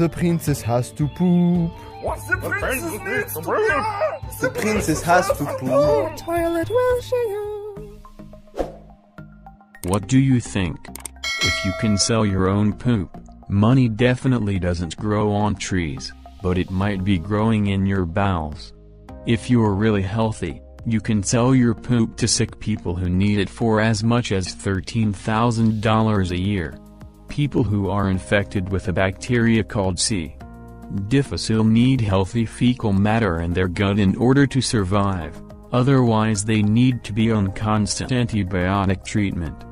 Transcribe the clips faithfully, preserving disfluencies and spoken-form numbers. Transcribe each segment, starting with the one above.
the princess has to poop. What's the princess needs to do? The princess has to poop. Toilet will share. What do you think? If you can sell your own poop, money definitely doesn't grow on trees, but it might be growing in your bowels. If you're really healthy, you can sell your poop to sick people who need it for as much as thirteen thousand dollars a year. People who are infected with a bacteria called C. difficile need healthy fecal matter in their gut in order to survive, otherwise they need to be on constant antibiotic treatment.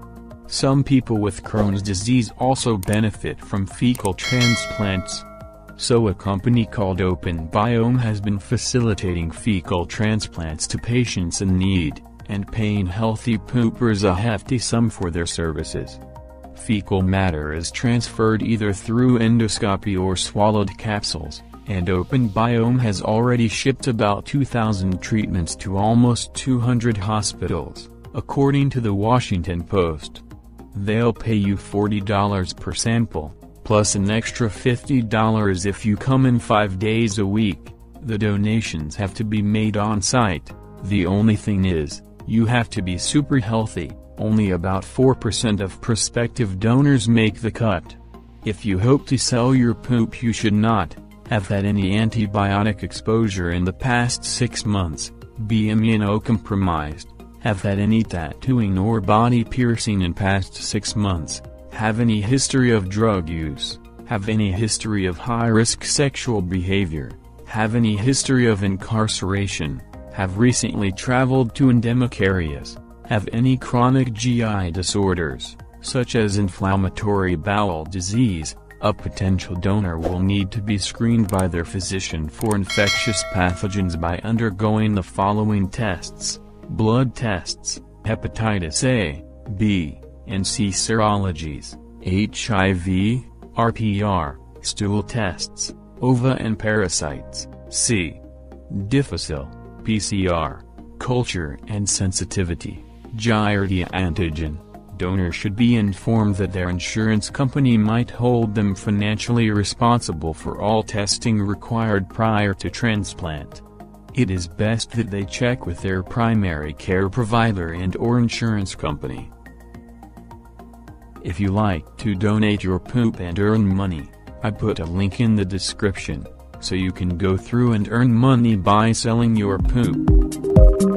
Some people with Crohn's disease also benefit from fecal transplants. So a company called Open Biome has been facilitating fecal transplants to patients in need, and paying healthy poopers a hefty sum for their services. Fecal matter is transferred either through endoscopy or swallowed capsules, and Open Biome has already shipped about two thousand treatments to almost two hundred hospitals, according to the Washington Post. They'll pay you forty dollars per sample, plus an extra fifty dollars if you come in five days a week. The donations have to be made on site. The only thing is, you have to be super healthy. Only about four percent of prospective donors make the cut. If you hope to sell your poop, you should not have had any antibiotic exposure in the past six months, be immunocompromised, have had any tattooing or body piercing in past six months, have any history of drug use, have any history of high-risk sexual behavior, have any history of incarceration, have recently traveled to endemic areas, have any chronic G I disorders, such as inflammatory bowel disease. A potential donor will need to be screened by their physician for infectious pathogens by undergoing the following tests: blood tests, hepatitis A, B, and C serologies, H I V, R P R, stool tests, ova and parasites, C. difficile, P C R, culture and sensitivity, giardia antigen. Donors should be informed that their insurance company might hold them financially responsible for all testing required prior to transplant. It is best that they check with their primary care provider and/or insurance company. If you like to donate your poop and earn money, I put a link in the description, so you can go through and earn money by selling your poop.